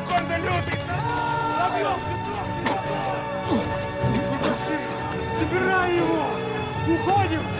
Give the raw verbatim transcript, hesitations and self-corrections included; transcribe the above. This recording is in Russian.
Анаконда лютый! Воробьев, Петров! Собирай его! Уходим!